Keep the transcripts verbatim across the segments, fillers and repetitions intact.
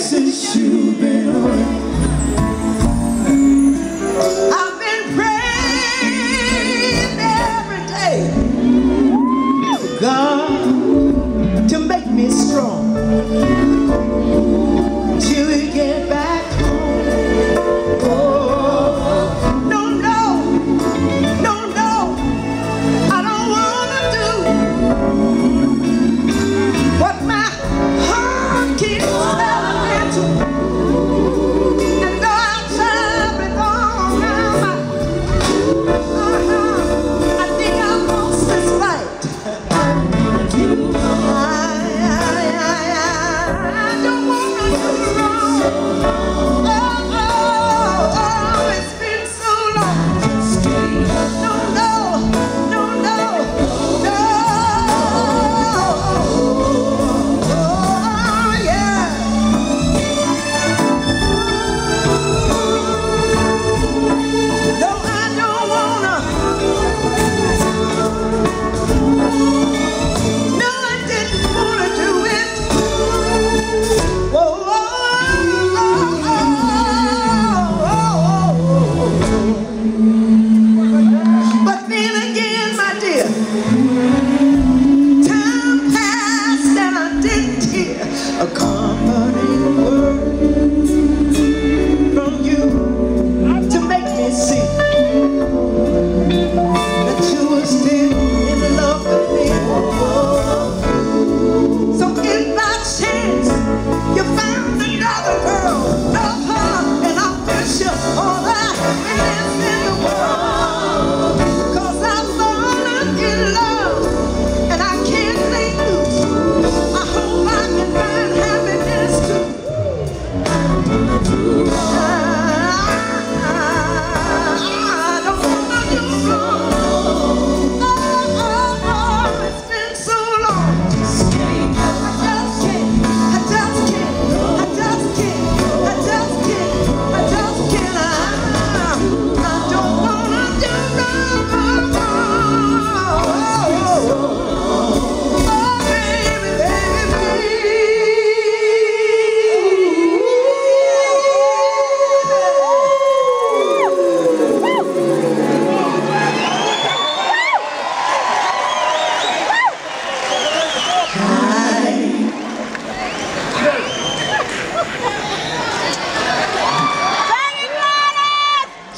Since you've been away, I've been praying every day for God to make me strong till we get back home. Oh, no, no, no, no, I don't want to do what my heart keeps telling me.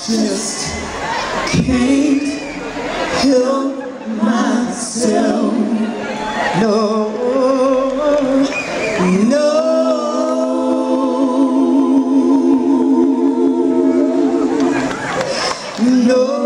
Just can't help myself. No, no. No.